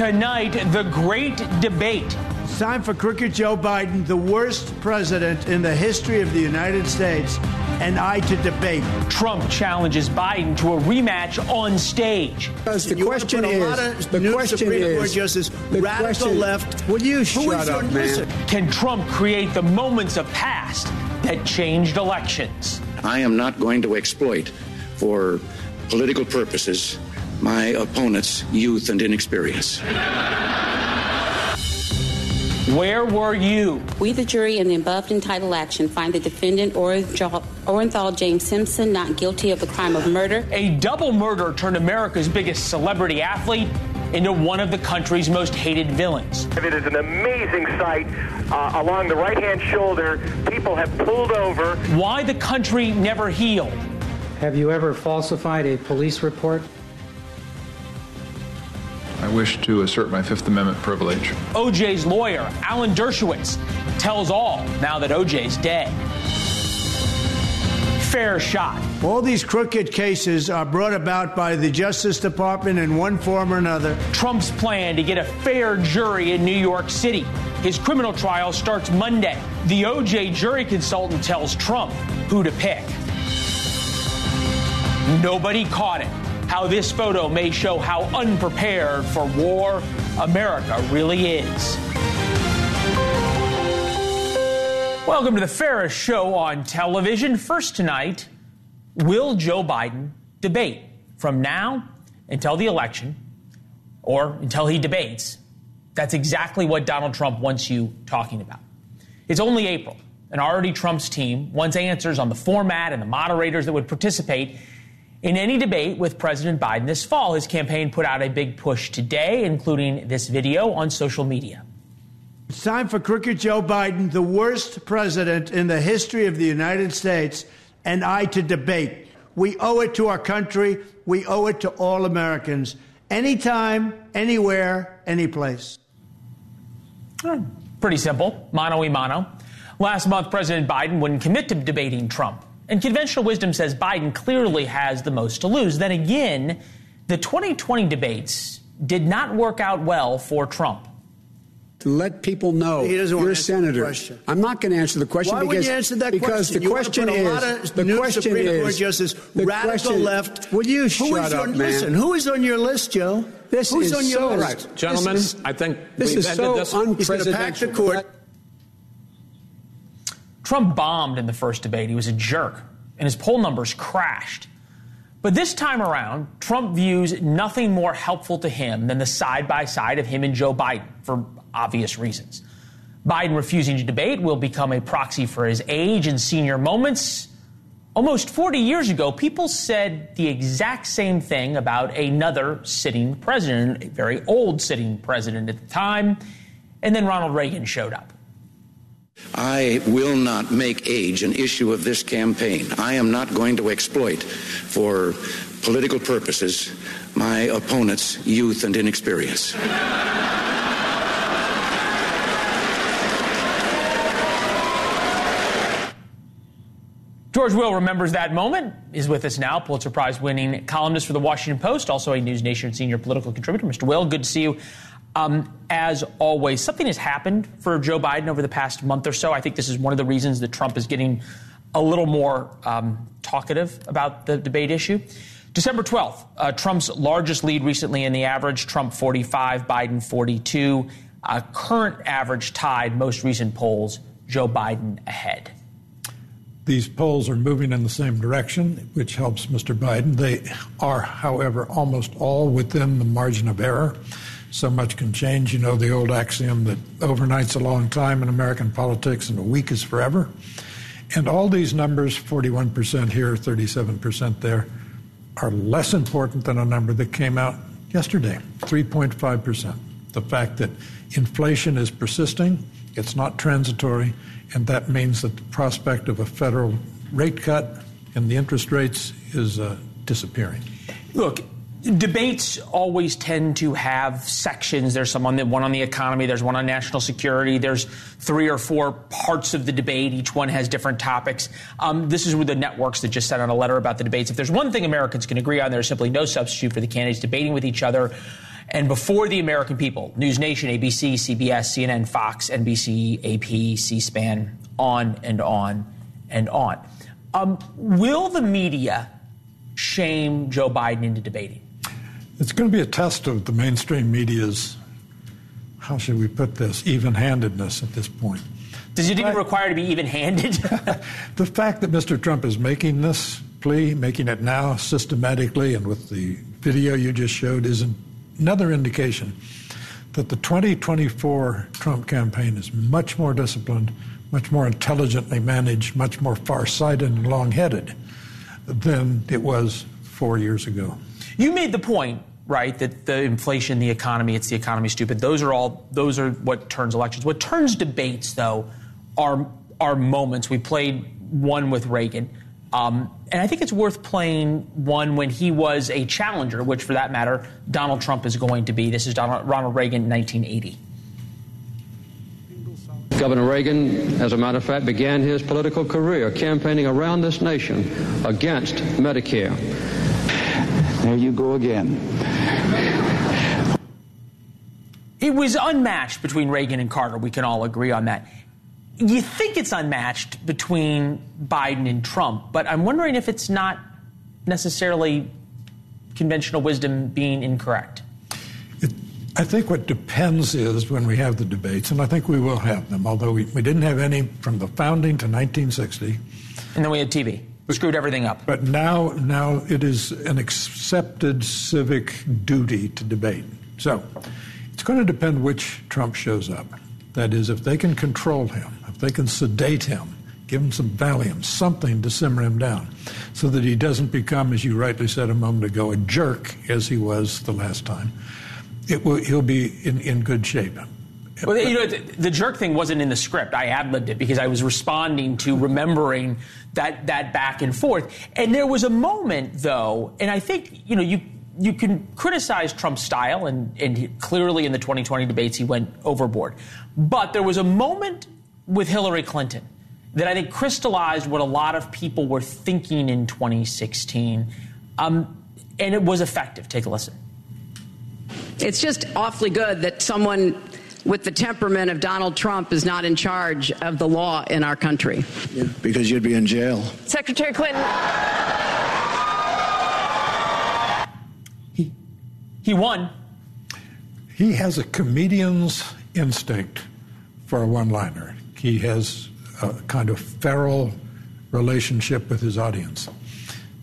Tonight, the great debate. It's time for Crooked Joe Biden, the worst president in the history of the United States, and I to debate. Trump challenges Biden to a rematch on stage. Because the question is, radical left. Will you shut up, man? Can Trump create the moments of past that changed elections? I am not going to exploit for political purposes my opponent's youth and inexperience. Where were you? We, the jury, in the above entitled action, find the defendant, Orenthal James Simpson, not guilty of the crime of murder. A double murder turned America's biggest celebrity athlete into one of the country's most hated villains. It is an amazing sight. Along the right-hand shoulder, people have pulled over. Why the country never healed. Have you ever falsified a police report? I wish to assert my Fifth Amendment privilege. O.J.'s lawyer, Alan Dershowitz, tells all now that O.J.'s dead. Fair shot. All these crooked cases are brought about by the Justice Department in one form or another. Trump's plan to get a fair jury in New York City. His criminal trial starts Monday. The O.J. jury consultant tells Trump who to pick. Nobody caught it. How this photo may show how unprepared for war America really is. Welcome to the fairest show on television. First tonight, will Joe Biden debate from now until the election or until he debates? That's exactly what Donald Trump wants you talking about. It's only April, and already Trump's team wants answers on the format and the moderators that would participate in any debate with President Biden this fall. His campaign put out a big push today, including this video on social media. It's time for Crooked Joe Biden, the worst president in the history of the United States, and I to debate. We owe it to our country. We owe it to all Americans. Anytime, anywhere, any place. Pretty simple. Mano a mano. Last month, President Biden wouldn't commit to debating Trump. And conventional wisdom says Biden clearly has the most to lose. Then again, the 2020 debates did not work out well for Trump. To let people know you're a senator. I'm not going to answer the question. Why would you answer that question? Because the question is, radical left. Will you shut up, man? Listen, who is on your list, Joe? This is so right. Gentlemen, I think this is so unprecedented. Trump bombed in the first debate. He was a jerk, and his poll numbers crashed. But this time around, Trump views nothing more helpful to him than the side-by-side of him and Joe Biden, for obvious reasons. Biden refusing to debate will become a proxy for his age and senior moments. Almost 40 years ago, people said the exact same thing about another sitting president, a very old sitting president at the time, and then Ronald Reagan showed up. I will not make age an issue of this campaign. I am not going to exploit for political purposes my opponent's youth and inexperience. George Will remembers that moment, is with us now, Pulitzer Prize-winning columnist for The Washington Post, also a News Nation senior political contributor. Mr. Will, good to see you. As always, something has happened for Joe Biden over the past month or so. I think this is one of the reasons that Trump is getting a little more talkative about the debate issue. December 12th, Trump's largest lead recently in the average, Trump 45, Biden 42. Current average tied, most recent polls, Joe Biden ahead. These polls are moving in the same direction, which helps Mr. Biden. They are, however, almost all within the margin of error. So much can change. You know the old axiom that overnight's a long time in American politics and a week is forever. And all these numbers, 41% here, 37% there, are less important than a number that came out yesterday, 3.5%. The fact that inflation is persisting, it's not transitory, and that means that the prospect of a federal rate cut and the interest rates is disappearing. Look, debates always tend to have sections. There's one on the economy. There's one on national security. There's three or four parts of the debate. Each one has different topics. This is with the networks that just sent out a letter about the debates. If there's one thing Americans can agree on, there's simply no substitute for the candidates debating with each other And before the American people, News Nation, ABC, CBS, CNN, Fox, NBC, AP, C-SPAN, on and on and on. Will the media shame Joe Biden into debating? It's going to be a test of the mainstream media's, how should we put this, even-handedness at this point. Does it even require to be even-handed? The fact that Mr. Trump is making this plea, making it now systematically and with the video you just showed, is another indication that the 2024 Trump campaign is much more disciplined, much more intelligently managed, much more far-sighted and long-headed than it was 4 years ago. You made the point, right, that the inflation, the economy, it's the economy stupid. Those are what turns elections. What turns debates, though, are moments. We played one with Reagan. And I think it's worth playing one when he was a challenger, which, for that matter, Donald Trump is going to be. This is Ronald Reagan, 1980. Governor Reagan, as a matter of fact, began his political career campaigning around this nation against Medicare. There you go again. It was unmatched between Reagan and Carter. We can all agree on that. You think it's unmatched between Biden and Trump, but I'm wondering if it's not necessarily conventional wisdom being incorrect. I think what depends is when we have the debates, and I think we will have them, although we didn't have any from the founding to 1960. And then we had TV. We screwed everything up. But now it is an accepted civic duty to debate. So it's going to depend which Trump shows up. That is, if they can control him, if they can sedate him, give him some Valium, something to simmer him down, so that he doesn't become, as you rightly said a moment ago, a jerk as he was the last time, he'll be in good shape. Well, you know, the jerk thing wasn't in the script. I ad-libbed it because I was responding to remembering that back and forth. And there was a moment, though, and I think, you know, you can criticize Trump's style, and clearly in the 2020 debates he went overboard. But there was a moment with Hillary Clinton that I think crystallized what a lot of people were thinking in 2016, and it was effective. Take a listen. It's just awfully good that someone with the temperament of Donald Trump is not in charge of the law in our country. Yeah, because you'd be in jail. Secretary Clinton. He won. He has a comedian's instinct for a one-liner. He has a kind of feral relationship with his audience.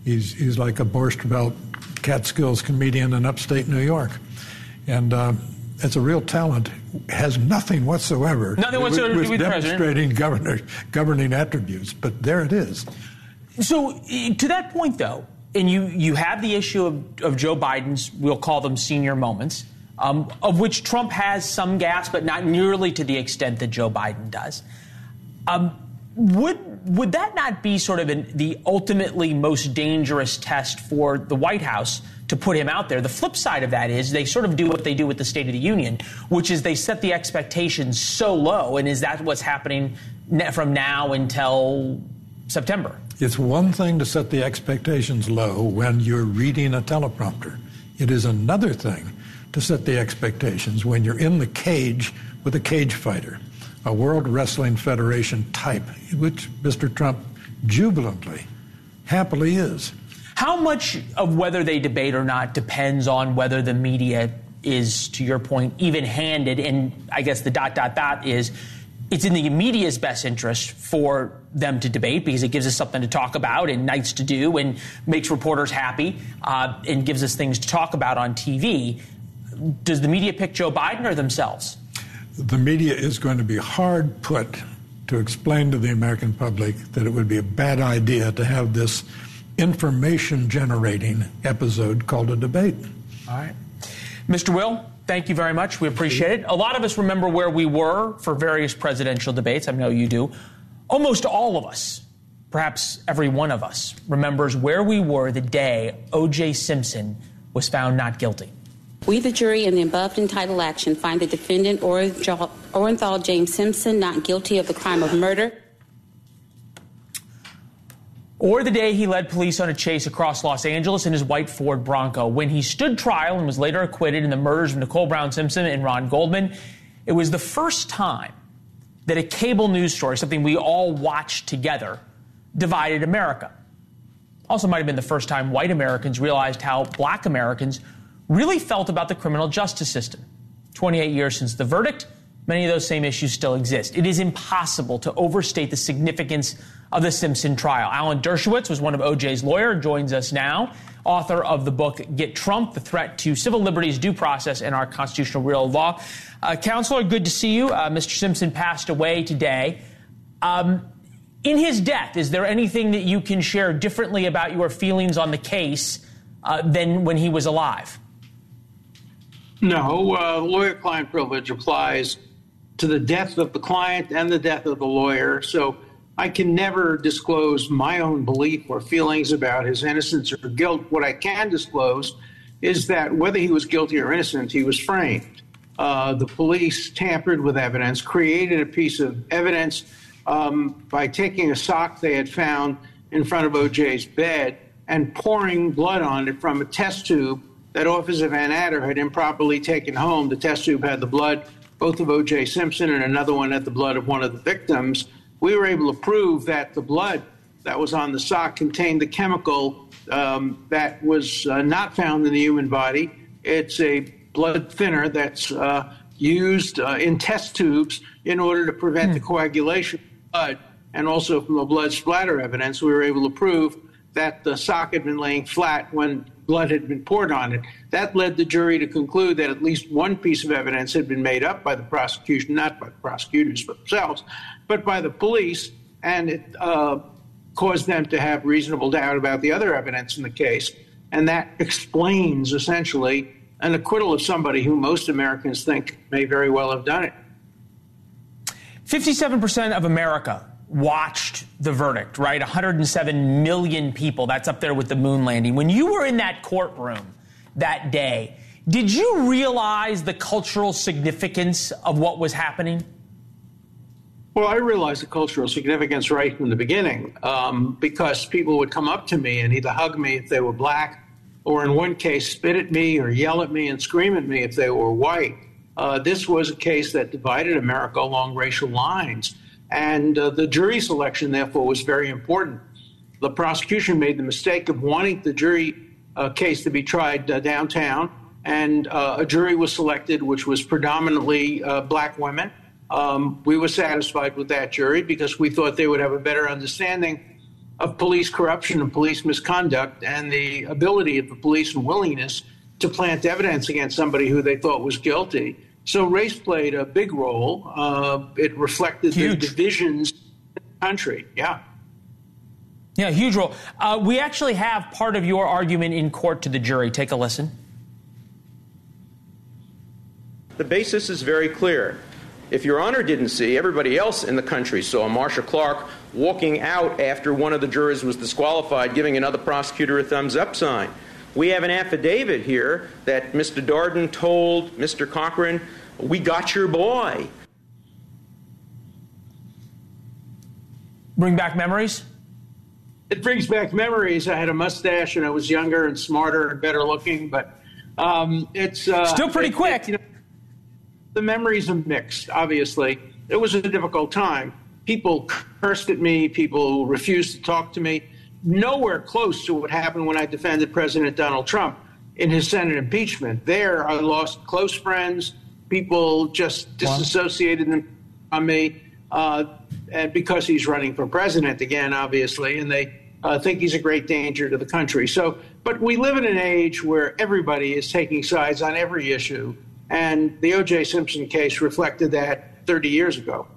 He's like a Borscht Belt Catskills comedian in upstate New York. And it's a real talent. Has nothing whatsoever to do with demonstrating governing attributes. But there it is. So to that point, though, and you have the issue of Joe Biden's, we'll call them senior moments, of which Trump has some gas, but not nearly to the extent that Joe Biden does. Would that not be sort of the ultimately most dangerous test for the White House to put him out there? The flip side of that is they sort of do what they do with the State of the Union, which is they set the expectations so low. And is that what's happening from now until September? It's one thing to set the expectations low when you're reading a teleprompter. It is another thing to set the expectations when you're in the cage with a cage fighter, a World Wrestling Federation type, which Mr. Trump jubilantly, happily is. How much of whether they debate or not depends on whether the media is, to your point, even-handed? And I guess the ... is it's in the media's best interest for them to debate because it gives us something to talk about and nights to do and makes reporters happy and gives us things to talk about on TV. Does the media pick Joe Biden or themselves? The media is going to be hard put to explain to the American public that it would be a bad idea to have this information-generating episode called a debate. All right. Mr. Will, thank you very much. We appreciate it. A lot of us remember where we were for various presidential debates. I know you do. Almost all of us, perhaps every one of us, remembers where we were the day O.J. Simpson was found not guilty. We, the jury, in the above entitled action, find the defendant Orenthal James Simpson not guilty of the crime of murder. or the day he led police on a chase across Los Angeles in his white Ford Bronco. When he stood trial and was later acquitted in the murders of Nicole Brown Simpson and Ron Goldman, it was the first time that a cable news story, something we all watched together, divided America. Also might have been the first time white Americans realized how black Americans really felt about the criminal justice system. 28 years since the verdict, many of those same issues still exist. It is impossible to overstate the significance of the Simpson trial. Alan Dershowitz was one of O.J.'s lawyers, joins us now, author of the book Get Trump, The Threat to Civil Liberties, Due Process, and Our Constitutional Rule of Law. Counselor, good to see you. Mr. Simpson passed away today. In his death, is there anything that you can share differently about your feelings on the case than when he was alive? No. Lawyer-client privilege applies to the death of the client and the death of the lawyer. So I can never disclose my own belief or feelings about his innocence or guilt. What I can disclose is that whether he was guilty or innocent, he was framed. The police tampered with evidence, created a piece of evidence by taking a sock they had found in front of O.J.'s bed and pouring blood on it from a test tube that Officer Van Adder had improperly taken home. The test tube had the blood, both of O.J. Simpson and another one had the blood of one of the victims. We were able to prove that the blood that was on the sock contained the chemical that was not found in the human body. It's a blood thinner that's used in test tubes in order to prevent the coagulation of blood, and also from the blood splatter evidence, we were able to prove that the sock had been laying flat when blood had been poured on it. That led the jury to conclude that at least one piece of evidence had been made up by the prosecution, not by the prosecutors themselves, but by the police, and it caused them to have reasonable doubt about the other evidence in the case. And that explains, essentially, an acquittal of somebody who most Americans think may very well have done it. 57% of America watched the verdict, right? 107 million people. That's up there with the moon landing. When you were in that courtroom that day, did you realize the cultural significance of what was happening? Well, I realized the cultural significance right from the beginning because people would come up to me and either hug me if they were black, or in one case spit at me or yell at me and scream at me if they were white. This was a case that divided America along racial lines. And the jury selection, therefore, was very important. The prosecution made the mistake of wanting the jury case to be tried downtown. And a jury was selected, which was predominantly black women. We were satisfied with that jury because we thought they would have a better understanding of police corruption and police misconduct and the ability of the police and willingness to plant evidence against somebody who they thought was guilty. So race played a big role. It reflected huge. The divisions in the country. Yeah, huge role. We actually have part of your argument in court to the jury. Take a listen. The basis is very clear. If Your Honor didn't see, everybody else in the country saw Marcia Clark walking out after one of the jurors was disqualified, giving another prosecutor a thumbs-up sign. We have an affidavit here that Mr. Darden told Mr. Cochran, we got your boy. Bring back memories? It brings back memories. I had a mustache and I was younger and smarter and better looking, but it's... still pretty quick. The memories are mixed, obviously. It was a difficult time. People cursed at me. People refused to talk to me. Nowhere close to what happened when I defended President Donald Trump in his Senate impeachment. There, I lost close friends. People just disassociated them from me and because he's running for president again, obviously, and they think he's a great danger to the country. So, but we live in an age where everybody is taking sides on every issue, and the O.J. Simpson case reflected that 30 years ago.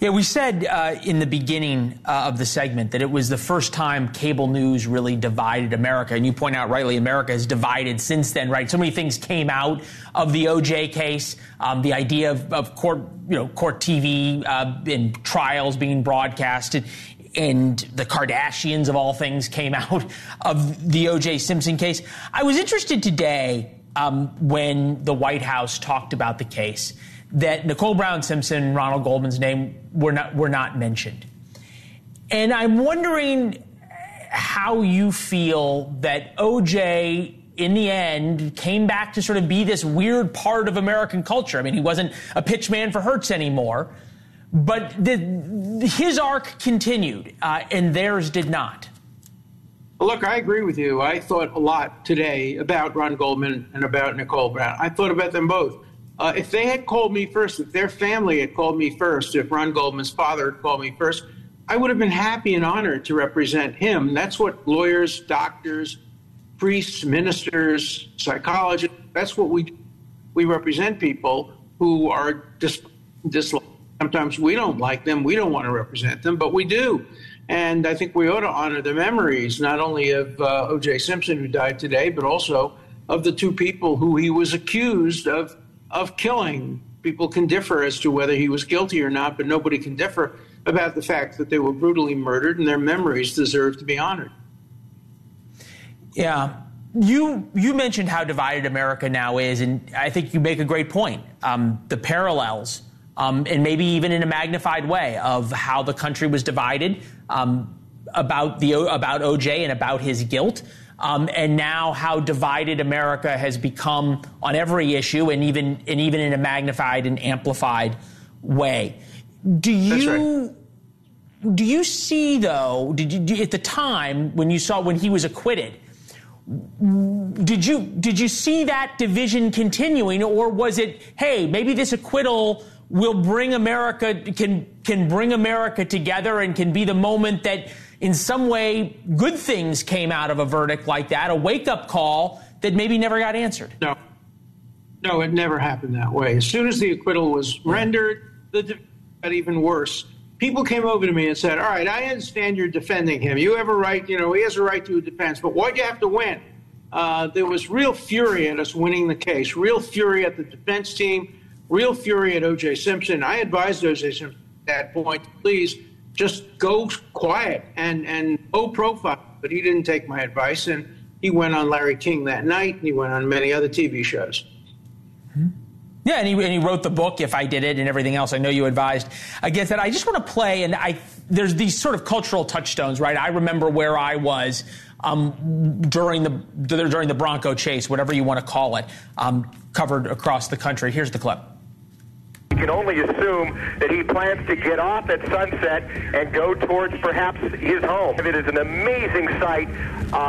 Yeah, we said in the beginning of the segment that it was the first time cable news really divided America. And you point out rightly, America is divided since then, right? So many things came out of the O.J. case, the idea of court, court TV and trials being broadcasted, and the Kardashians, of all things, came out of the O.J. Simpson case. I was interested today when the White House talked about the case, that Nicole Brown Simpson, Ronald Goldman's name were not mentioned. And I'm wondering how you feel that O.J., in the end, came back to sort of be this weird part of American culture. I mean, he wasn't a pitch man for Hertz anymore, but his arc continued, and theirs did not. Look, I agree with you. I thought a lot today about Ron Goldman and about Nicole Brown. I thought about them both. If they had called me first, if their family had called me first, if Ron Goldman's father had called me first, I would have been happy and honored to represent him. That's what lawyers, doctors, priests, ministers, psychologists, that's what we do. We represent people who are disliked. Sometimes we don't like them, we don't want to represent them, but we do. And I think we ought to honor the memories, not only of O.J. Simpson, who died today, but also of the two people who he was accused of killing. People can differ as to whether he was guilty or not, but nobody can differ about the fact that they were brutally murdered, and their memories deserve to be honored. Yeah. You mentioned how divided America now is, and I think you make a great point. The parallels, and maybe even in a magnified way, of how the country was divided about O.J. and about his guilt, and now how divided America has become on every issue, and even in a magnified and amplified way. Do you see, though? Did you at the time when he was acquitted? Did you see that division continuing, or was it, hey, maybe this acquittal will bring America, can bring America together and can be the moment that in some way good things came out of a verdict like that, a wake-up call that maybe never got answered? No, it never happened that way. As soon as the acquittal was rendered, the division got even worse. People came over to me and said, all right, I understand you're defending him. You have a right, he has a right to a defense, but why'd you have to win? There was real fury at us winning the case, real fury at the defense team, real fury at O.J. Simpson. I advised O.J. Simpson at that point, please just go quiet and low profile. But he didn't take my advice, and he went on Larry King that night, and he went on many other TV shows. Mm-hmm. Yeah, and he wrote the book, If I Did It, and everything else. I know you advised against that. I just want to play, and there's these sort of cultural touchstones, right? I remember where I was during the Bronco chase, whatever you want to call it, covered across the country. Here's the clip. You can only assume that he plans to get off at sunset and go towards perhaps his home. It is an amazing sight.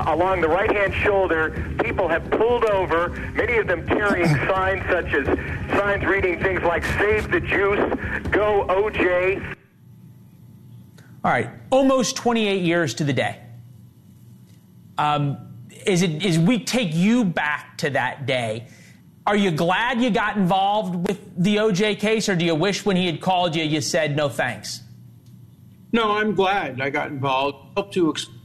Along the right-hand shoulder, people have pulled over, many of them carrying signs such as signs reading things like Save the Juice, Go O.J. All right, almost 28 years to the day. As we take you back to that day, are you glad you got involved with the O.J. case, or do you wish when he had called you, you said no thanks? No, I'm glad I got involved. I helped to expose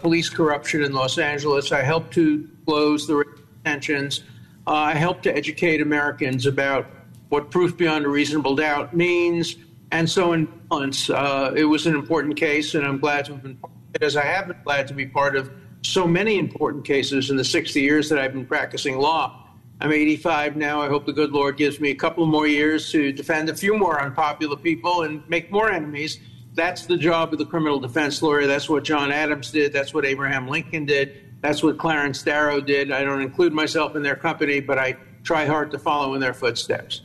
police corruption in Los Angeles. I helped to close the tensions. I helped to educate Americans about what proof beyond a reasonable doubt means. And so in balance, it was an important case, and I'm glad to have been part of it, as I have been glad to be part of so many important cases in the 60 years that I've been practicing law. I'm 85 now. I hope the good Lord gives me a couple more years to defend a few more unpopular people and make more enemies. That's the job of the criminal defense lawyer. That's what John Adams did. That's what Abraham Lincoln did. That's what Clarence Darrow did. I don't include myself in their company, but I try hard to follow in their footsteps.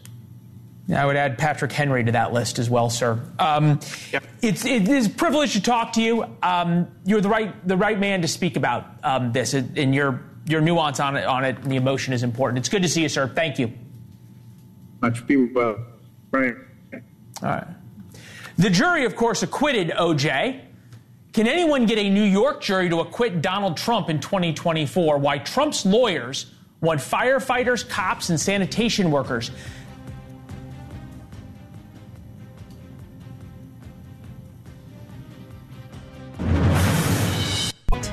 I would add Patrick Henry to that list as well, sir. Yep. It is a privilege to talk to you. You're the right man to speak about this, in your nuance on it, and the emotion is important. It's good to see you, sir. Thank you. Much be well. Right. All right. The jury, of course, acquitted O.J. Can anyone get a New York jury to acquit Donald Trump in 2024? Why Trump's lawyers want firefighters, cops, and sanitation workers.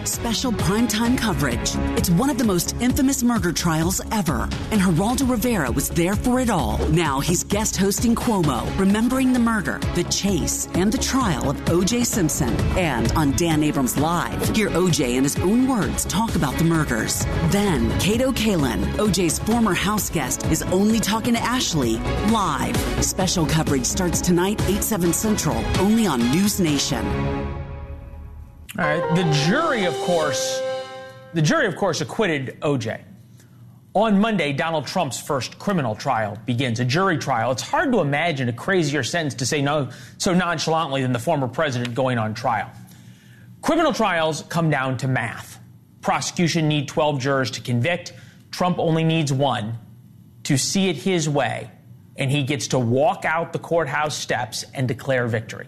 Special primetime coverage. It's one of the most infamous murder trials ever, and Geraldo Rivera was there for it all. Now he's guest hosting Cuomo, remembering the murder, the chase, and the trial of O.J. Simpson. And on Dan Abrams Live, hear O.J. in his own words talk about the murders. Then, Cato Kalin, O.J.'s former house guest, is only talking to Ashley live. Special coverage starts tonight, 8/7 Central, only on News Nation. All right. The jury, of course, acquitted O.J. On Monday, Donald Trump's first criminal trial begins, a jury trial. It's hard to imagine a crazier sentence to say no so nonchalantly than the former president going on trial. Criminal trials come down to math. Prosecution need 12 jurors to convict. Trump only needs one to see it his way, and he gets to walk out the courthouse steps and declare victory.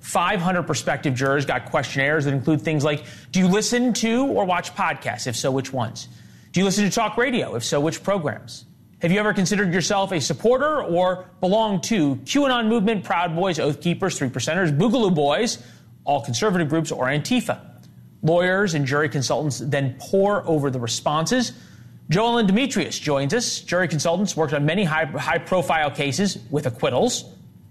500 prospective jurors got questionnaires that include things like, do you listen to or watch podcasts? If so, which ones? Do you listen to talk radio? If so, which programs? Have you ever considered yourself a supporter or belong to QAnon movement, Proud Boys, Oath Keepers, Three Percenters, Boogaloo Boys, all conservative groups, or Antifa? Lawyers and jury consultants then pore over the responses. Joellen Demetrius joins us. Jury consultants worked on many high-profile cases with acquittals.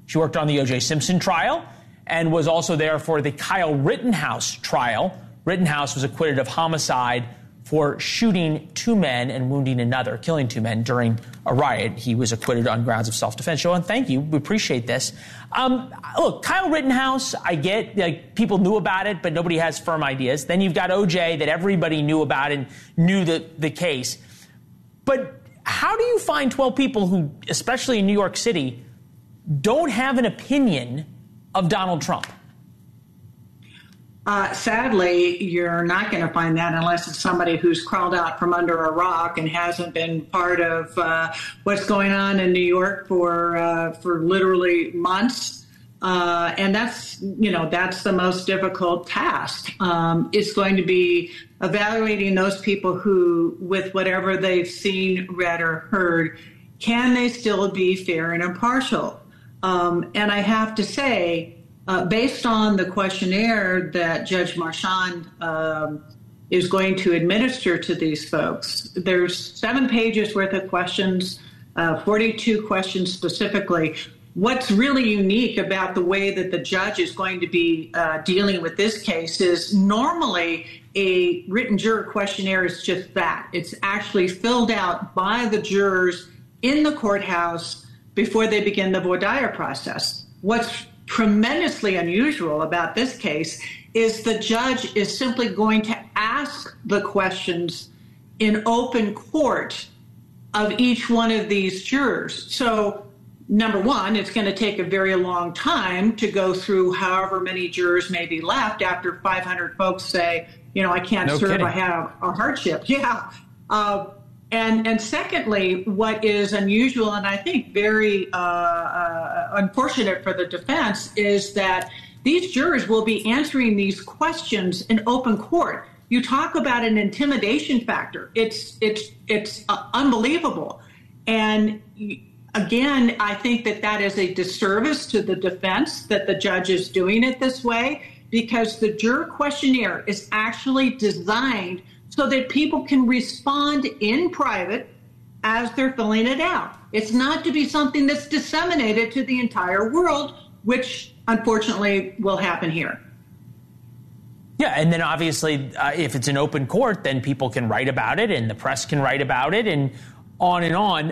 She worked on the O.J. Simpson trial and was also there for the Kyle Rittenhouse trial. Rittenhouse was acquitted of homicide for shooting two men and wounding another, killing two men during a riot. He was acquitted on grounds of self-defense. Joellen, thank you. We appreciate this. Look, Kyle Rittenhouse, I get, like, people knew about it, but nobody has firm ideas. Then you've got O.J. that everybody knew about and knew the case. But how do you find 12 people who, especially in New York City, don't have an opinion of Donald Trump? Sadly, you're not going to find that unless it's somebody who's crawled out from under a rock and hasn't been part of what's going on in New York for literally months. And that's, you know, that's the most difficult task. It's going to be evaluating those people who, with whatever they've seen, read, or heard, can they still be fair and impartial? And I have to say, based on the questionnaire that Judge Marchand is going to administer to these folks, there's 7 pages worth of questions, 42 questions specifically. What's really unique about the way that the judge is going to be dealing with this case is normally a written juror questionnaire is just that. It's actually filled out by the jurors in the courthouse before they begin the voir dire process. What's tremendously unusual about this case is the judge is simply going to ask the questions in open court of each one of these jurors. So, number one, it's going to take a very long time to go through however many jurors may be left after 500 folks say, you know, I can't serve, kidding. I have a hardship. Yeah. And secondly, what is unusual and I think very unfortunate for the defense is that these jurors will be answering these questions in open court. You talk about an intimidation factor. It's unbelievable. And again, I think that is a disservice to the defense that the judge is doing it this way, because the juror questionnaire is actually designed so that people can respond in private as they're filling it out. It's not to be something that's disseminated to the entire world, which unfortunately will happen here. Yeah, and then obviously if it's an open court, then people can write about it and the press can write about it and on and on.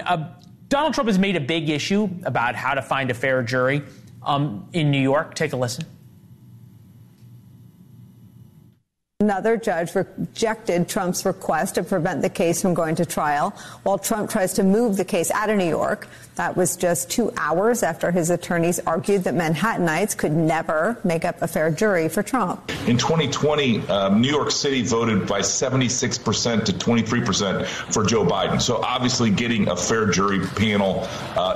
Donald Trump has made a big issue about how to find a fair jury in New York. Take a listen. Another judge rejected Trump's request to prevent the case from going to trial while Trump tries to move the case out of New York. That was just 2 hours after his attorneys argued that Manhattanites could never make up a fair jury for Trump. In 2020, New York City voted by 76% to 23% for Joe Biden. So obviously getting a fair jury panel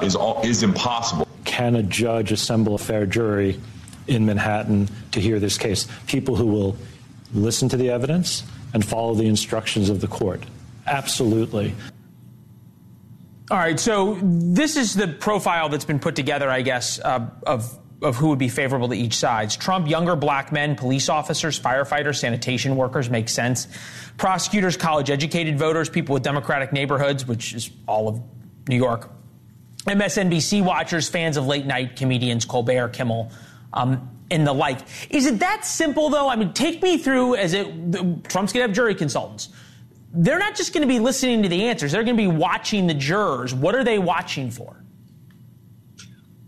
is impossible. Can a judge assemble a fair jury in Manhattan to hear this case? People who will listen to the evidence and follow the instructions of the court. Absolutely. All right. So this is the profile that's been put together, I guess, of who would be favorable to each side. Trump, younger black men, police officers, firefighters, sanitation workers make sense. Prosecutors, college-educated voters, people with Democratic neighborhoods, which is all of New York. MSNBC watchers, fans of late-night comedians, Colbert, Kimmel, and the like. Is it that simple, though? I mean, take me through Trump's going to have jury consultants. They're not just going to be listening to the answers. They're going to be watching the jurors. What are they watching for?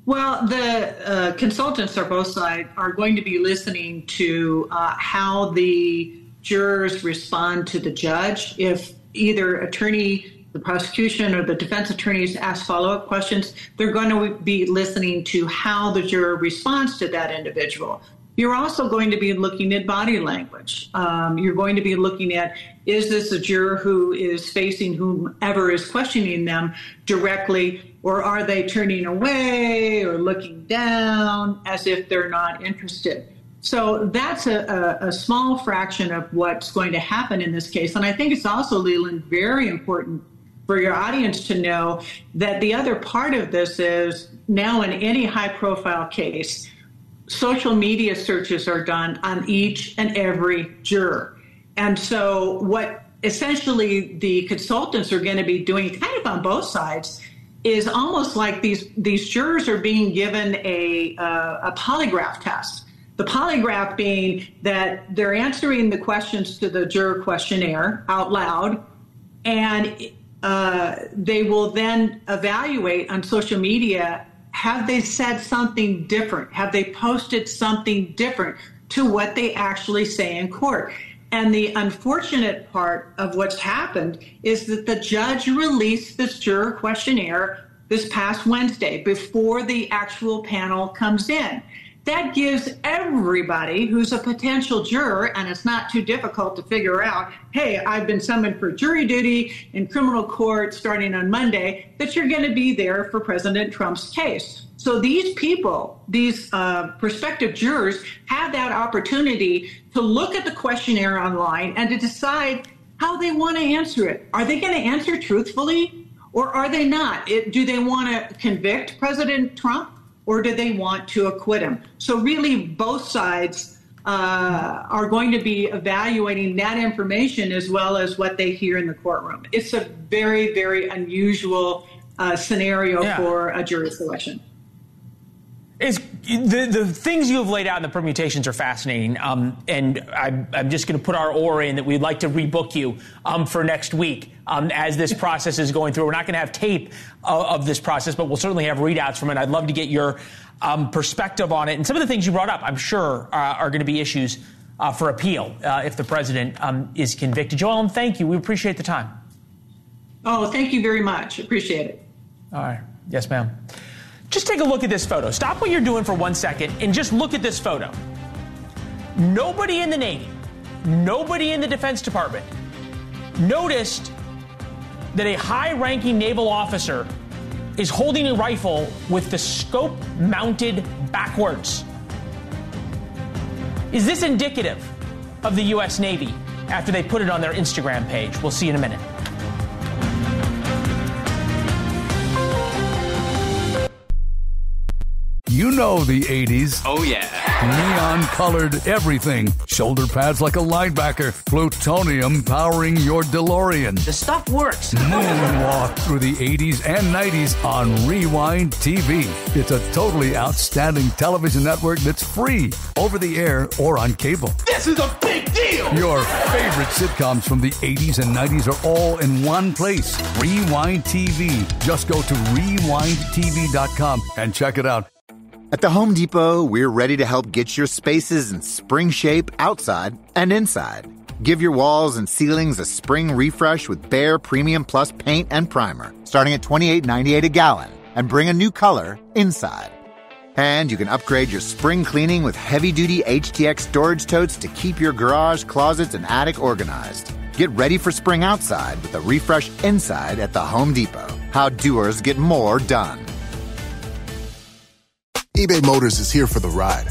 Well, the consultants on both sides are going to be listening to how the jurors respond to the judge. If either attorney, the prosecution, or the defense attorneys ask follow-up questions, they're going to be listening to how the juror responds to that individual. You're also going to be looking at body language. You're going to be looking at, is this a juror who is facing whomever is questioning them directly, or are they turning away or looking down as if they're not interested? So that's a small fraction of what's going to happen in this case. And I think it's also, Leland, very important for your audience to know that the other part of this is now in any high-profile case, social media searches are done on each and every juror. And so what essentially the consultants are going to be doing kind of on both sides is almost like these jurors are being given a polygraph test. The polygraph being that they're answering the questions to the juror questionnaire out loud, and they will then evaluate on social media, have they said something different? Have they posted something different to what they actually say in court? And the unfortunate part of what's happened is that the judge released this juror questionnaire this past Wednesday before the actual panel comes in. That gives everybody who's a potential juror, and it's not too difficult to figure out, hey, I've been summoned for jury duty in criminal court starting on Monday, that you're going to be there for President Trump's case. So these people, these prospective jurors, have that opportunity to look at the questionnaire online and to decide how they want to answer it. Are they going to answer truthfully, or are they not? Do they want to convict President Trump, or do they want to acquit him? So really, both sides are going to be evaluating that information as well as what they hear in the courtroom. It's a very, very unusual scenario for a jury selection. The things you have laid out and the permutations are fascinating, and I'm just going to put our oar in that we'd like to rebook you for next week as this process is going through. We're not going to have tape of this process, but we'll certainly have readouts from it. I'd love to get your perspective on it. And some of the things you brought up, I'm sure, are going to be issues for appeal if the president is convicted. Joellen, thank you. We appreciate the time. Oh, thank you very much. Appreciate it. All right. Yes, ma'am. Just take a look at this photo. Stop what you're doing for 1 second and just look at this photo. Nobody in the Navy, nobody in the Defense Department noticed that a high-ranking naval officer is holding a rifle with the scope mounted backwards. Is this indicative of the U.S. Navy after they put it on their Instagram page? We'll see in a minute. You know the 80s. Oh, yeah. Neon-colored everything. Shoulder pads like a linebacker. Plutonium powering your DeLorean. The stuff works. Moonwalk through the 80s and 90s on Rewind TV. It's a totally outstanding television network that's free, over the air, or on cable. This is a big deal! Your favorite sitcoms from the 80s and 90s are all in one place. Rewind TV. Just go to rewindtv.com and check it out. At the Home Depot, we're ready to help get your spaces in spring shape outside and inside. Give your walls and ceilings a spring refresh with Behr Premium Plus paint and primer, starting at $28.98 a gallon, and bring a new color inside. And you can upgrade your spring cleaning with heavy-duty HTX storage totes to keep your garage, closets, and attic organized. Get ready for spring outside with a refresh inside at the Home Depot. How doers get more done. eBay Motors is here for the ride.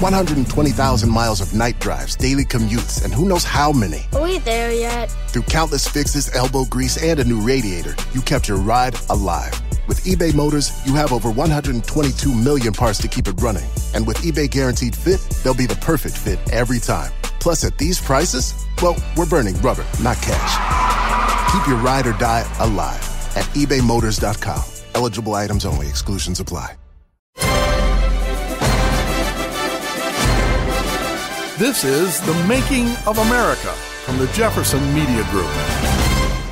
120,000 miles of night drives, daily commutes, and who knows how many. Are we there yet? Through countless fixes, elbow grease, and a new radiator, you kept your ride alive. With eBay Motors, you have over 122 million parts to keep it running. And with eBay Guaranteed Fit, they'll be the perfect fit every time. Plus, at these prices, well, we're burning rubber, not cash. Keep your ride or die alive at ebaymotors.com. Eligible items only. Exclusions apply. This is The Making of America from the Jefferson Media Group.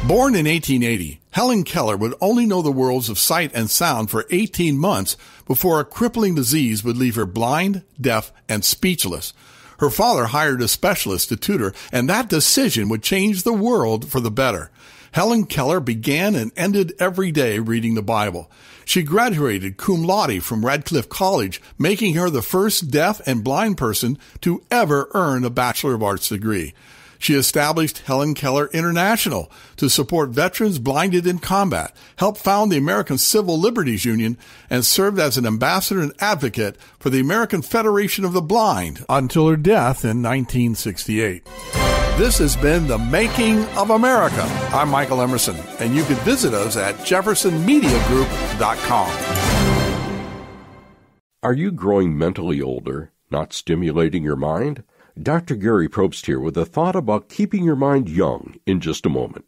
Born in 1880, Helen Keller would only know the worlds of sight and sound for 18 months before a crippling disease would leave her blind, deaf, and speechless. Her father hired a specialist to tutor, and that decision would change the world for the better. Helen Keller began and ended every day reading the Bible. She graduated cum laude from Radcliffe College, making her the first deaf and blind person to ever earn a Bachelor of Arts degree. She established Helen Keller International to support veterans blinded in combat, helped found the American Civil Liberties Union, and served as an ambassador and advocate for the American Federation of the Blind until her death in 1968. This has been The Making of America. I'm Michael Emerson, and you can visit us at jeffersonmediagroup.com. Are you growing mentally older, not stimulating your mind? Dr. Gary Probst here with a thought about keeping your mind young in just a moment.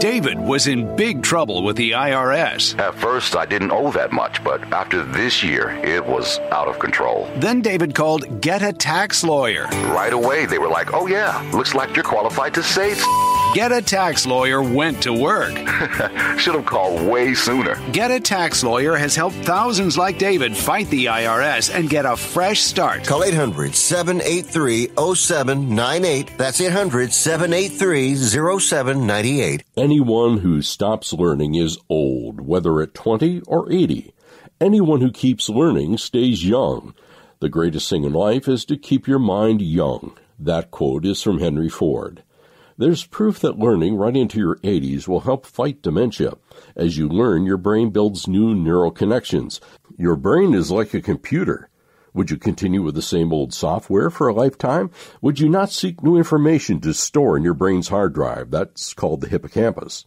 David was in big trouble with the IRS. At first, I didn't owe that much, but after this year, it was out of control. Then David called Get a Tax Lawyer. Right away, they were like, oh yeah, looks like you're qualified to say Get a Tax Lawyer went to work. Should have called way sooner. Get a Tax Lawyer has helped thousands like David fight the IRS and get a fresh start. Call 800-783-0798. That's 800-783-0798. Anyone who stops learning is old, whether at 20 or 80. Anyone who keeps learning stays young. The greatest thing in life is to keep your mind young. That quote is from Henry Ford. There's proof that learning right into your 80s will help fight dementia. As you learn, your brain builds new neural connections. Your brain is like a computer. Would you continue with the same old software for a lifetime? Would you not seek new information to store in your brain's hard drive? That's called the hippocampus.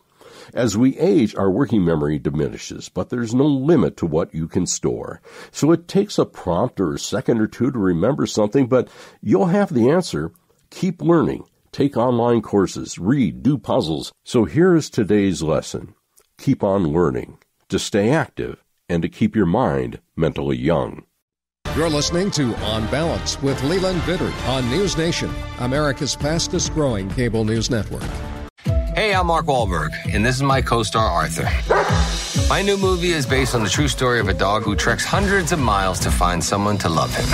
As we age, our working memory diminishes, but there's no limit to what you can store. So it takes a prompt or a second or two to remember something, but you'll have the answer. Keep learning. Take online courses. Read. Do puzzles. So here is today's lesson. Keep on learning. To stay active and to keep your mind mentally young. You're listening to On Balance with Leland Vittert on News Nation, America's fastest growing cable news network. Hey, I'm Mark Wahlberg, and this is my co-star Arthur. My new movie is based on the true story of a dog who treks hundreds of miles to find someone to love him.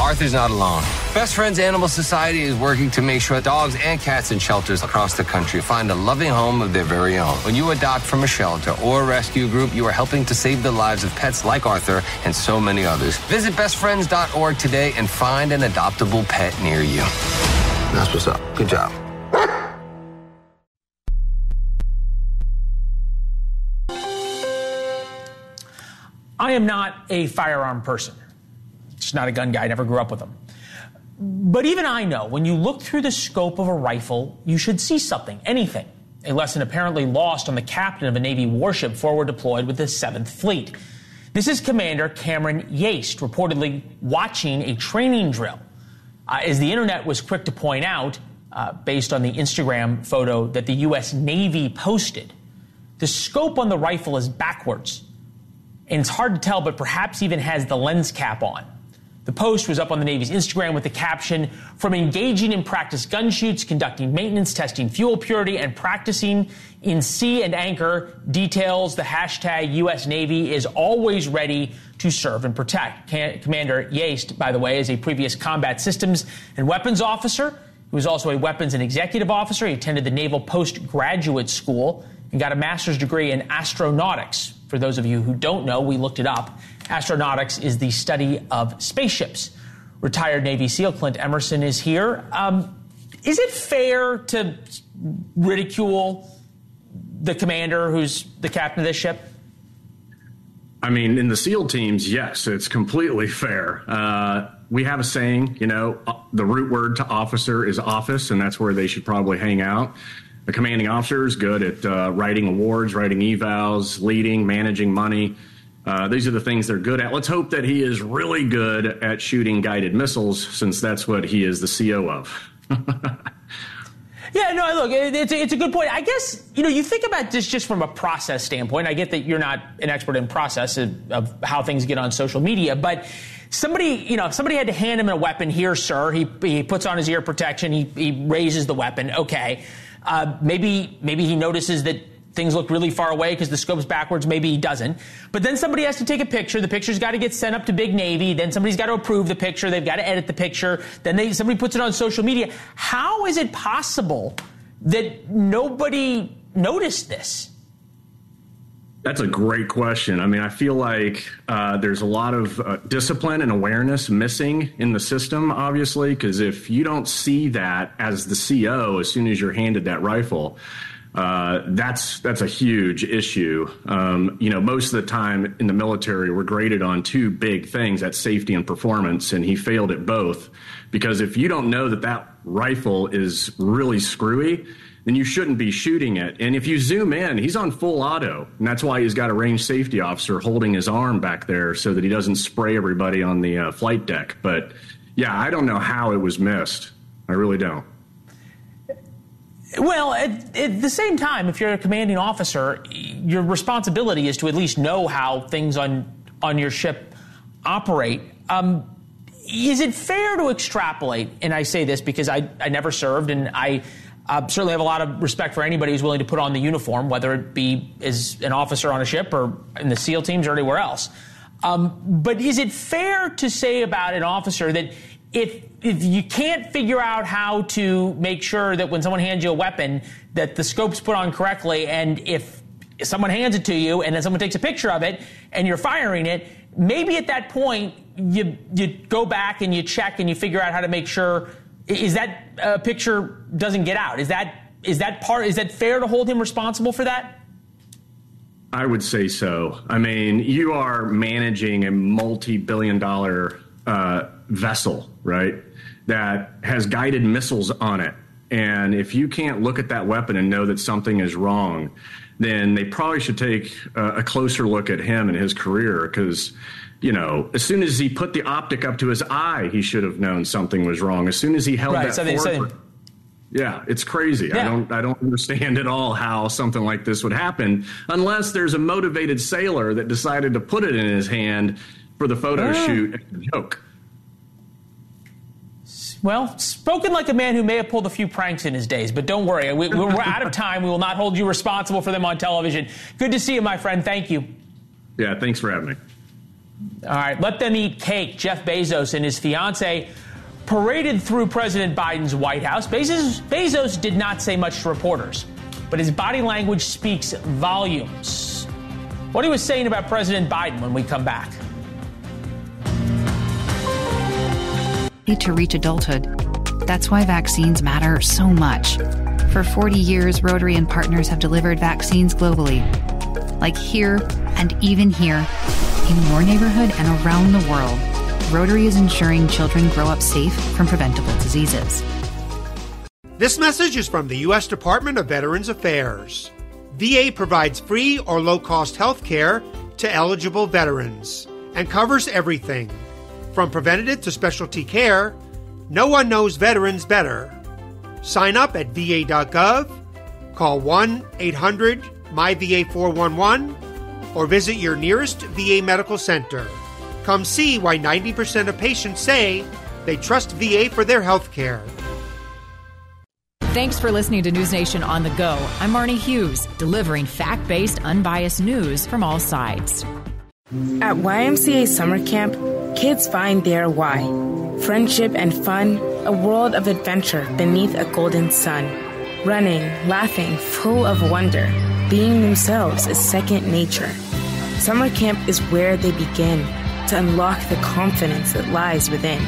Arthur's not alone. Best Friends Animal Society is working to make sure dogs and cats in shelters across the country find a loving home of their very own. When you adopt from a shelter or a rescue group, you are helping to save the lives of pets like Arthur and so many others. Visit bestfriends.org today and find an adoptable pet near you. That's what's up. Good job. I am not a firearm person. Just not a gun guy. I never grew up with them. But even I know when you look through the scope of a rifle, you should see something, anything. A lesson apparently lost on the captain of a Navy warship forward deployed with the 7th Fleet. This is Commander Cameron Yeast reportedly watching a training drill. As the internet was quick to point out, based on the Instagram photo that the U.S. Navy posted, the scope on the rifle is backwards. And it's hard to tell, but perhaps even has the lens cap on. The post was up on the Navy's Instagram with the caption, "From engaging in practice gun shoots, conducting maintenance, testing fuel purity, and practicing in sea and anchor, details the hashtag U.S. Navy is always ready to serve and protect." Commander Yeast, by the way, is a previous combat systems and weapons officer. He was also a weapons and executive officer. He attended the Naval Postgraduate School and got a master's degree in astronautics. For those of you who don't know, we looked it up. Astronautics is the study of spaceships. Retired Navy SEAL Clint Emerson is here. Is it fair to ridicule the commander who's the captain of this ship? I mean, in the SEAL teams, yes, it's completely fair. We have a saying, you know, the root word to officer is office, and that's where they should probably hang out. The commanding officer is good at writing awards, writing evals, leading, managing money. These are the things they're good at. Let's hope that he is really good at shooting guided missiles, since that's what he is the CO of. Yeah, no, look, it's a good point. I guess, you know, you think about this just from a process standpoint. I get that you're not an expert in process of how things get on social media, but Somebody had to hand him a weapon. "Here, sir." He puts on his ear protection. He raises the weapon. Okay. Maybe he notices that things look really far away because the scope's backwards. Maybe he doesn't. But then somebody has to take a picture. The picture's got to get sent up to Big Navy. Then somebody's got to approve the picture. They've got to edit the picture. Then somebody puts it on social media. How is it possible that nobody noticed this? That's a great question. I mean, I feel like there's a lot of discipline and awareness missing in the system, obviously, because if you don't see that as the CO as soon as you're handed that rifle, that's a huge issue. You know, most of the time in the military, we're graded on two big things, that's safety and performance, and he failed at both. Because if you don't know that that rifle is really screwy, then you shouldn't be shooting it. And if you zoom in, he's on full auto. And that's why he's got a range safety officer holding his arm back there so that he doesn't spray everybody on the flight deck. But yeah, I don't know how it was missed. I really don't. Well, at the same time, if you're a commanding officer, your responsibility is to at least know how things on your ship operate. Is it fair to extrapolate? And I say this because I never served, and I certainly have a lot of respect for anybody who's willing to put on the uniform, whether it be as an officer on a ship or in the SEAL teams or anywhere else. But is it fair to say about an officer that if you can't figure out how to make sure that when someone hands you a weapon, that the scope's put on correctly, and if someone hands it to you and then someone takes a picture of it and you're firing it, maybe at that point you go back and you check and you figure out how to make sure is that picture doesn't get out? Is that fair to hold him responsible for that? I would say so. I mean, you are managing a multi-billion-dollar vessel, right? That has guided missiles on it. And if you can't look at that weapon and know that something is wrong, then they probably should take a closer look at him and his career, because you know, as soon as he put the optic up to his eye, he should have known something was wrong. As soon as he held that forward, yeah, it's crazy. Yeah. I don't understand at all how something like this would happen, unless there's a motivated sailor that decided to put it in his hand for the photo shoot as a joke. Well, spoken like a man who may have pulled a few pranks in his days, but don't worry, we're out of time. We will not hold you responsible for them on television. Good to see you, my friend. Thank you. Yeah, thanks for having me. All right, let them eat cake. Jeff Bezos and his fiancée paraded through President Biden's White House. Bezos did not say much to reporters, but his body language speaks volumes. What he was saying about President Biden when we come back. To reach adulthood. That's why vaccines matter so much. For 40 years, Rotary and partners have delivered vaccines globally, like here and even here, in your neighborhood and around the world. Rotary is ensuring children grow up safe from preventable diseases. This message is from the U.S. Department of Veterans Affairs. VA provides free or low-cost health care to eligible veterans and covers everything from preventative to specialty care. No one knows veterans better. Sign up at va.gov, call 1-800-MyVA411, or visit your nearest VA medical center. Come see why 90% of patients say they trust VA for their health care. Thanks for listening to News Nation on the Go. I'm Marnie Hughes, delivering fact-based, unbiased news from all sides. At YMCA Summer Camp, kids find their why. Friendship and fun, a world of adventure beneath a golden sun. Running, laughing, full of wonder, being themselves is second nature. Summer camp is where they begin to unlock the confidence that lies within.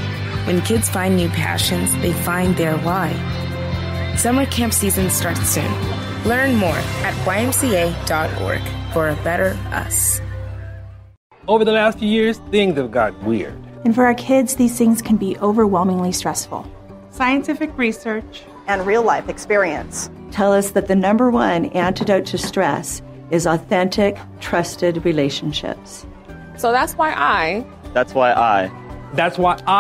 When kids find new passions, they find their why. Summer camp season starts soon. Learn more at ymca.org for a better us. Over the last few years, things have got weird. And for our kids, these things can be overwhelmingly stressful. Scientific research and real-life experience tell us that the number one antidote to stress is authentic, trusted relationships. So that's why I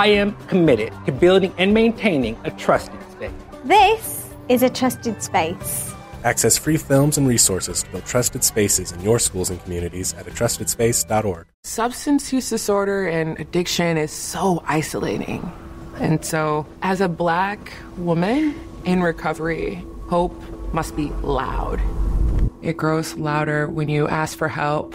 am committed to building and maintaining a trusted space. This is a trusted space. Access free films and resources to build trusted spaces in your schools and communities at atrustedspace.org. Substance use disorder and addiction is so isolating. And so as a Black woman in recovery, hope must be loud. It grows louder when you ask for help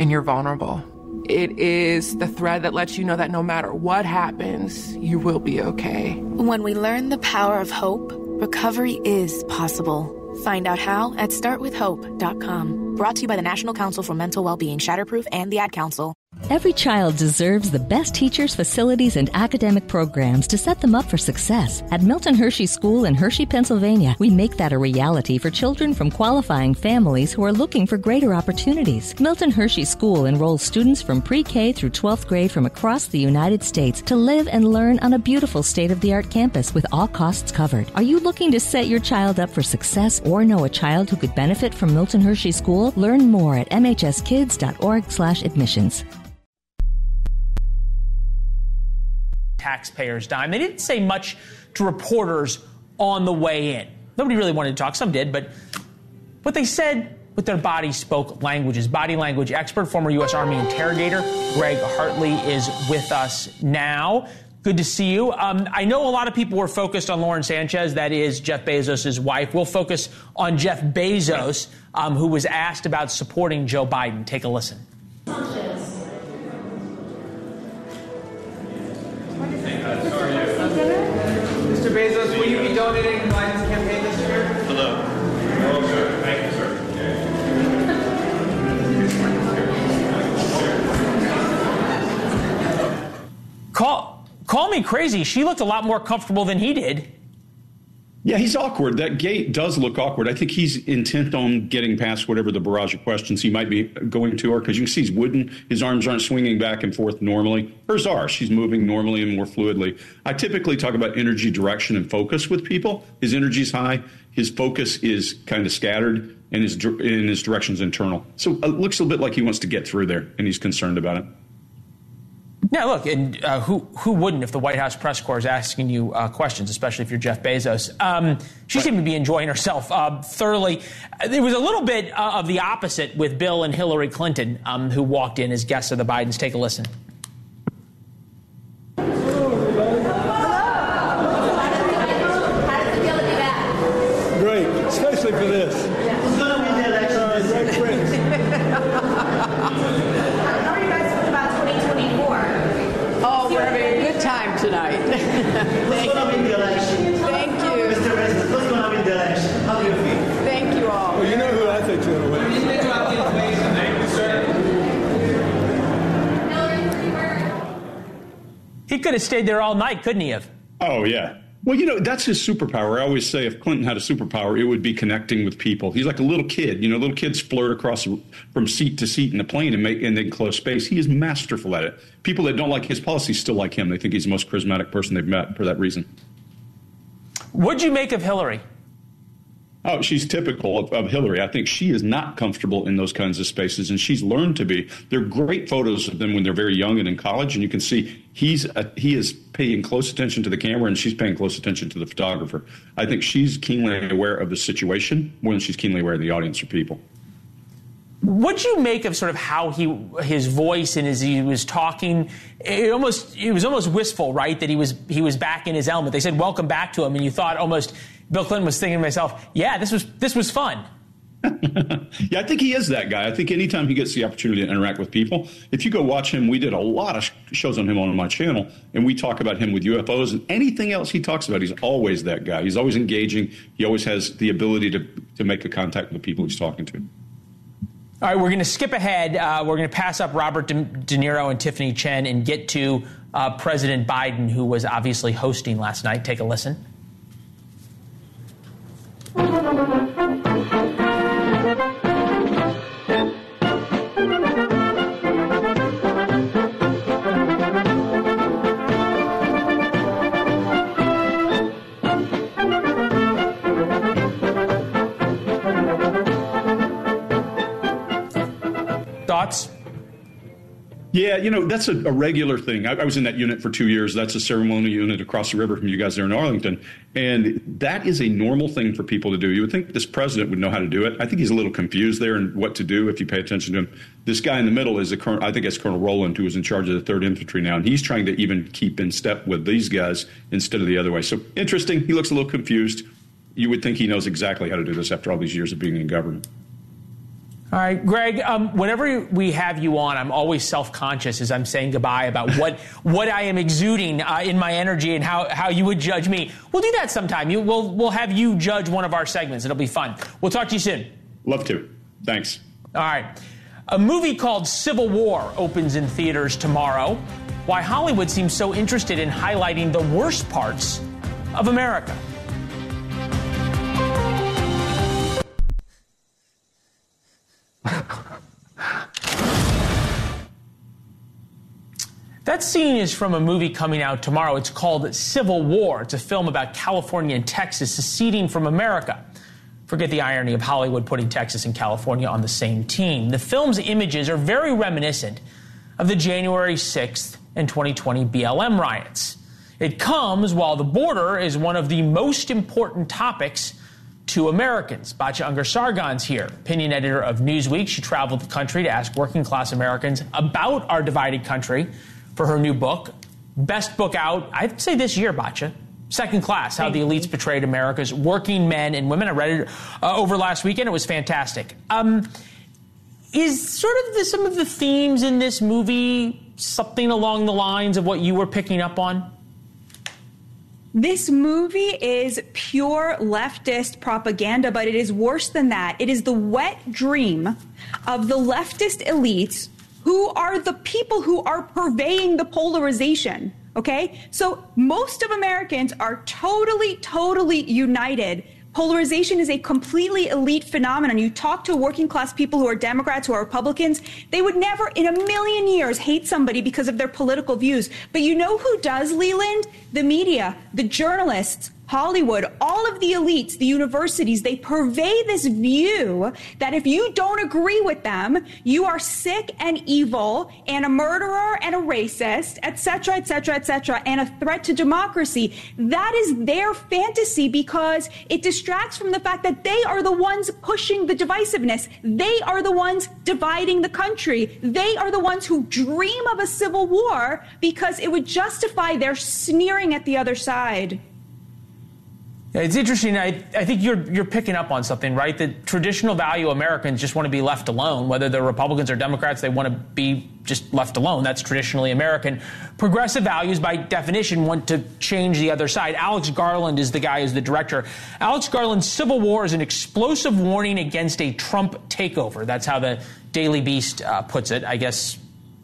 and you're vulnerable. It is the thread that lets you know that no matter what happens, you will be okay. When we learn the power of hope, recovery is possible. Find out how at startwithhope.com. Brought to you by the National Council for Mental Wellbeing, Shatterproof, and the Ad Council. Every child deserves the best teachers, facilities, and academic programs to set them up for success. At Milton Hershey School in Hershey, Pennsylvania, we make that a reality for children from qualifying families who are looking for greater opportunities. Milton Hershey School enrolls students from pre-K through 12th grade from across the United States to live and learn on a beautiful state-of-the-art campus with all costs covered. Are you looking to set your child up for success or know a child who could benefit from Milton Hershey School? Learn more at mhskids.org/admissions. Taxpayers' dime. They didn't say much to reporters on the way in. Nobody really wanted to talk. Some did, but what they said with their body spoke languages. Body language expert, former U.S. Army interrogator Greg Hartley is with us now. Good to see you. I know a lot of people were focused on Lauren Sanchez. That is Jeff Bezos' wife. We'll focus on Jeff Bezos, who was asked about supporting Joe Biden. Take a listen. Mr. Bezos, will you be donating to Biden's campaign this year? Hello. Oh, sir. Thank you, sir. Yeah. Call me crazy. She looked a lot more comfortable than he did. Yeah, he's awkward. That gait does look awkward. I think he's intent on getting past whatever the barrage of questions he might be going to her, because you can see he's wooden. His arms aren't swinging back and forth normally. Hers are. She's moving normally and more fluidly. I typically talk about energy, direction, and focus with people. His energy's high. His focus is kind of scattered, and his direction's internal. So it looks a bit like he wants to get through there, and he's concerned about it. Now, look, and who wouldn't if the White House press corps is asking you questions, especially if you're Jeff Bezos? She seemed to be enjoying herself thoroughly. There was a little bit of the opposite with Bill and Hillary Clinton, who walked in as guests of the Bidens. Take a listen. Hello, everybody. Hello. How does it feel to be back? Great, especially for this. Yeah. It's going to be there, actually. Great friends. We're having a good time tonight. Who's going to win the election? Thank you. Mr. President, who's going to win the election? How do you feel? Thank you all. Well, you know who I think is going to win. Thank you, sir. He could have stayed there all night, couldn't he have? Oh, yeah. Well, you know, that's his superpower. I always say if Clinton had a superpower, it would be connecting with people. He's like a little kid. You know, little kids flirt across from seat to seat in a plane and then close space. He is masterful at it. People that don't like his policies still like him. They think he's the most charismatic person they've met for that reason. What'd you make of Hillary? Oh, she's typical of Hillary. I think she is not comfortable in those kinds of spaces, and she's learned to be. There are great photos of them when they're very young and in college, and you can see he is paying close attention to the camera, and she's paying close attention to the photographer. I think she's keenly aware of the situation more than she's keenly aware of the audience or people. What'd you make of sort of how his voice and as he was talking, it was almost wistful, right, that he was back in his element. They said, welcome back to him, and you thought almost Bill Clinton was thinking to myself, yeah, this was fun. Yeah, I think he is that guy. I think anytime he gets the opportunity to interact with people, if you go watch him, we did a lot of shows on him on my channel, and we talk about him with UFOs and anything else he talks about. He's always that guy. He's always engaging. He always has the ability to make a contact with the people he's talking to. All right, we're going to skip ahead. We're going to pass up Robert De Niro and Tiffany Chen and get to President Biden, who was obviously hosting last night. Take a listen. Thoughts? Yeah, you know, that's a regular thing. I was in that unit for 2 years. That's a ceremonial unit across the river from you guys there in Arlington. And that is a normal thing for people to do. You would think this president would know how to do it. I think he's a little confused there in what to do if you pay attention to him. This guy in the middle is Colonel Rowland, who is in charge of the 3rd Infantry now. And he's trying to even keep in step with these guys instead of the other way. So interesting. He looks a little confused. You would think he knows exactly how to do this after all these years of being in government. All right, Greg, whenever we have you on, I'm always self-conscious as I'm saying goodbye about what I am exuding in my energy and how you would judge me. We'll do that sometime. We'll have you judge one of our segments. It'll be fun. We'll talk to you soon. Love to. Thanks. All right. A movie called Civil War opens in theaters tomorrow. Why Hollywood seems so interested in highlighting the worst parts of America. That scene is from a movie coming out tomorrow. It's called Civil War. It's a film about California and Texas seceding from America. Forget the irony of Hollywood putting Texas and California on the same team. The film's images are very reminiscent of the January 6th and 2020 BLM riots. It comes while the border is one of the most important topics to Americans. Batya Ungar-Sargon's here, opinion editor of Newsweek. She traveled the country to ask working-class Americans about our divided country for her new book. Best book out, I'd say this year, Batya. Second Class, How the Elites Betrayed America's Working Men and Women. I read it over last weekend. It was fantastic. Is sort of some of the themes in this movie something along the lines of what you were picking up on? This movie is pure leftist propaganda, but it is worse than that. It is the wet dream of the leftist elites who are the people who are purveying the polarization, okay? So most of Americans are totally united. Polarization is a completely elite phenomenon. You talk to working class people who are Democrats, who are Republicans, they would never in a million years hate somebody because of their political views. But you know who does, Leland? The media, the journalists, Hollywood, all of the elites, the universities, they purvey this view that if you don't agree with them, you are sick and evil and a murderer and a racist, etc., etc., etc., and a threat to democracy. That is their fantasy because it distracts from the fact that they are the ones pushing the divisiveness. They are the ones dividing the country. They are the ones who dream of a civil war because it would justify their sneering at the other side. It's interesting. I think you're picking up on something, right? That traditional value Americans just want to be left alone. Whether they're Republicans or Democrats, they want to be just left alone. That's traditionally American. Progressive values, by definition, want to change the other side. Alex Garland is the guy who's the director. Alex Garland's Civil War is an explosive warning against a Trump takeover. That's how the Daily Beast puts it, I guess.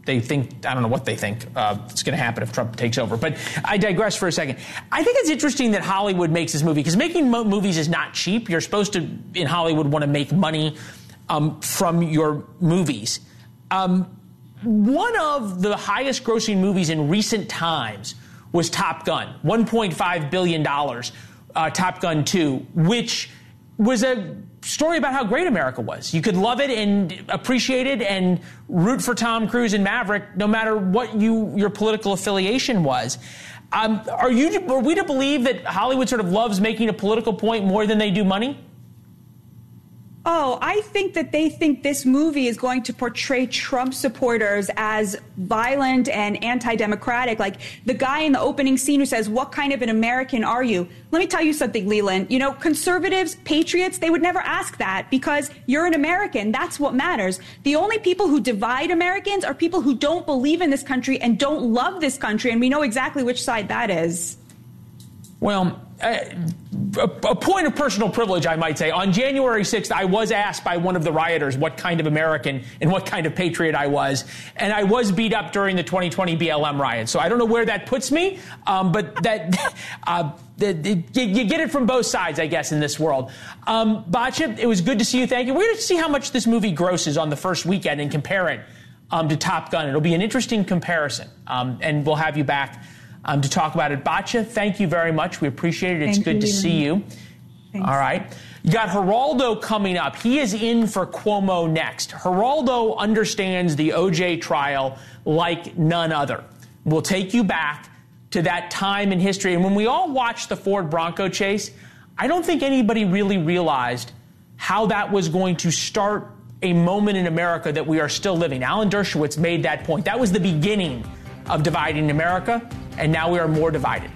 They think, I don't know what they think it's going to happen if Trump takes over. But I digress for a second. I think it's interesting that Hollywood makes this movie because making movies is not cheap. You're supposed to, in Hollywood, want to make money from your movies. One of the highest grossing movies in recent times was Top Gun, $1.5 billion, Top Gun 2, which was a story about how great America was. You could love it and appreciate it and root for Tom Cruise and Maverick no matter what your political affiliation was. Are we to believe that Hollywood sort of loves making a political point more than they do money? Oh, I think that they think this movie is going to portray Trump supporters as violent and anti-democratic, like the guy in the opening scene who says, "What kind of an American are you?" Let me tell you something, Leland. You know, conservatives, patriots, they would never ask that because you're an American. That's what matters. The only people who divide Americans are people who don't believe in this country and don't love this country, and we know exactly which side that is. Well, a point of personal privilege, I might say. On January 6th, I was asked by one of the rioters what kind of American and what kind of patriot I was. And I was beat up during the 2020 BLM riot. So I don't know where that puts me, but that you get it from both sides, I guess, in this world. Batya, it was good to see you. Thank you. We're going to see how much this movie grosses on the first weekend and compare it to Top Gun. It'll be an interesting comparison, and we'll have you back to talk about it. Batya, thank you very much. We appreciate it. It's good to see you. Thanks. All right. You got Geraldo coming up. He is in for Cuomo next. Geraldo understands the O.J. trial like none other. We'll take you back to that time in history. And when we all watched the Ford Bronco chase, I don't think anybody really realized how that was going to start a moment in America that we are still living. Alan Dershowitz made that point. That was the beginning of dividing America. And now we are more divided.